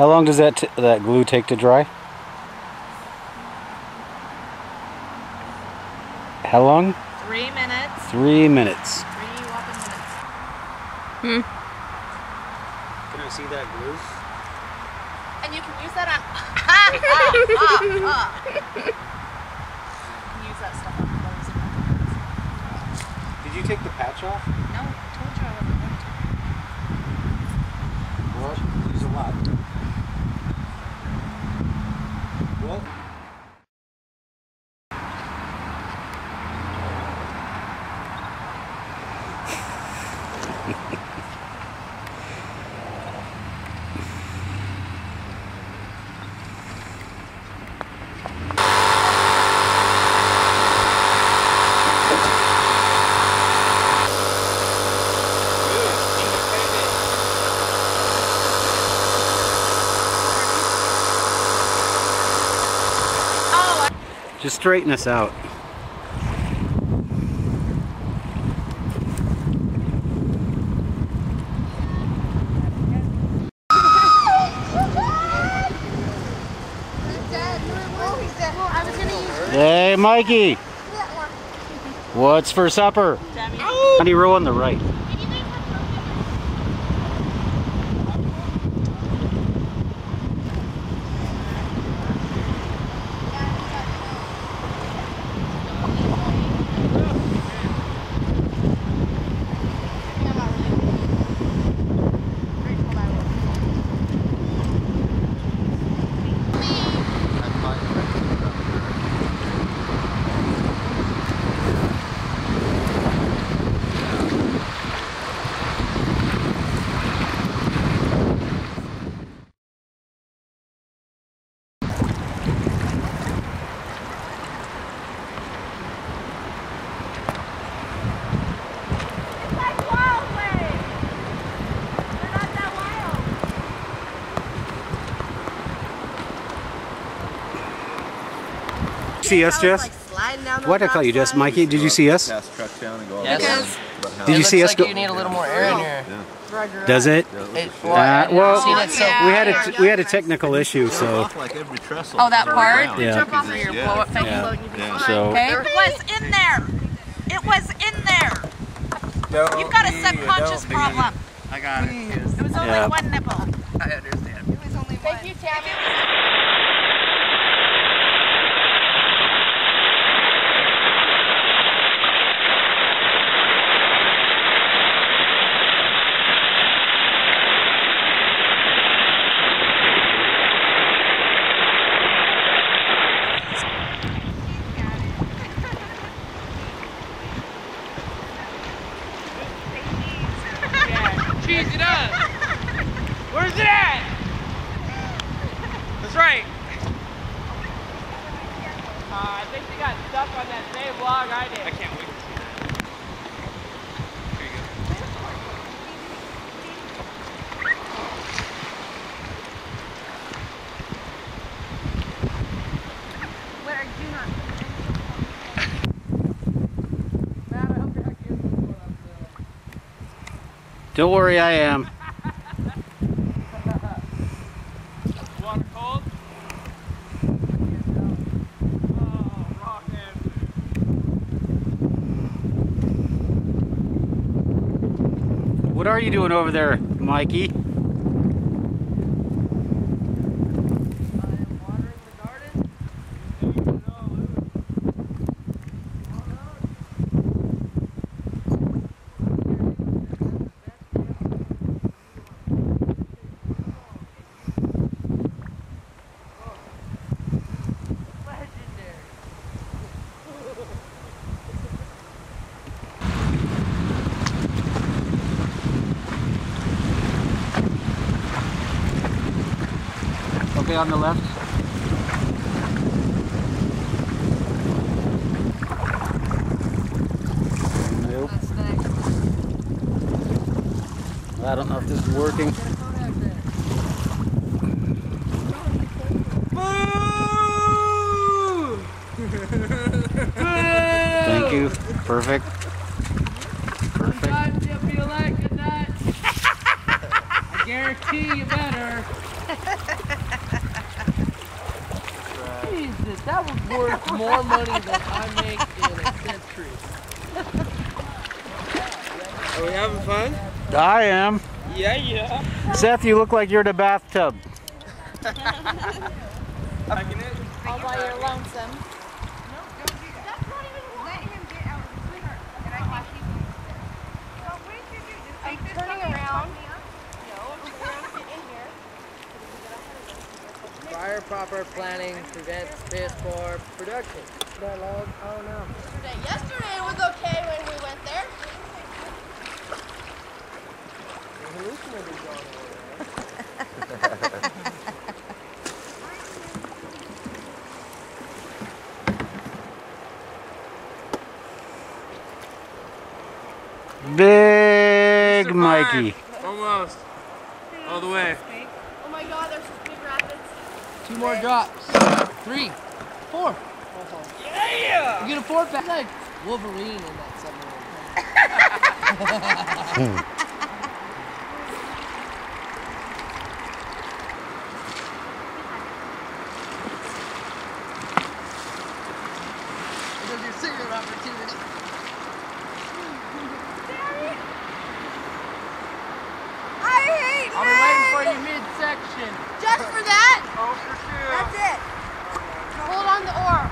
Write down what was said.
How long does that glue take to dry? How long? 3 minutes. 3 minutes. 3 whopping minutes. Can I see that glue? And you can use that on... You can use that stuff on clothes. Did you take the patch off? No, I told you I wasn't going to. Well, you can use a lot. Well... Just straighten us out. Hey, Mikey! What's for supper? Honey roll on the right. See us, Jess? Like what did I call you, Jess? Mikey, did you see us? Yes. Did you see us? Like you need a little more air in here. Yeah. Does it? Well, we had a technical issue, so. Oh, that part? Yeah. It was in there. It was in there. You've got a subconscious problem. I got it. It was only one nipple. I understand. It was only one. Thank you, Tammy. Where's it at? That's right. I think they got stuck on that same log I did. I can't wait to see that. Here you go. What are you doing? Don't worry, I am. Water cold? Oh, rock answer. What are you doing over there, Mikey? I am watering the garden. On the left. Nope. I don't know if this is working. Thank you. Perfect. Perfect. You'll be like a nut. I guarantee you better. That was worth more money than I make in a century. Are we having fun? I am. Yeah, yeah. Seth, you look like you're in a bathtub. Although you're lonesome. No, don't do that. That's not even one. Let him get out of the sweetheart. And I think he needs this. So what did you do? Just take this turning around. No, turn around and get in here. Prior proper planning prevents piss poor production. Dialogue? Oh no. Yesterday was okay when we went there. Big Mikey. Almost. All the way. Oh my god, there's some big rapids. Two more drops. 3, 4. Yeah! You get a 4-pack. Like Wolverine in that submarine. Midsection. Just for that? Oh, for sure. That's it. Hold on the oar.